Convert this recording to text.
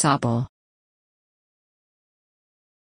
Sobble.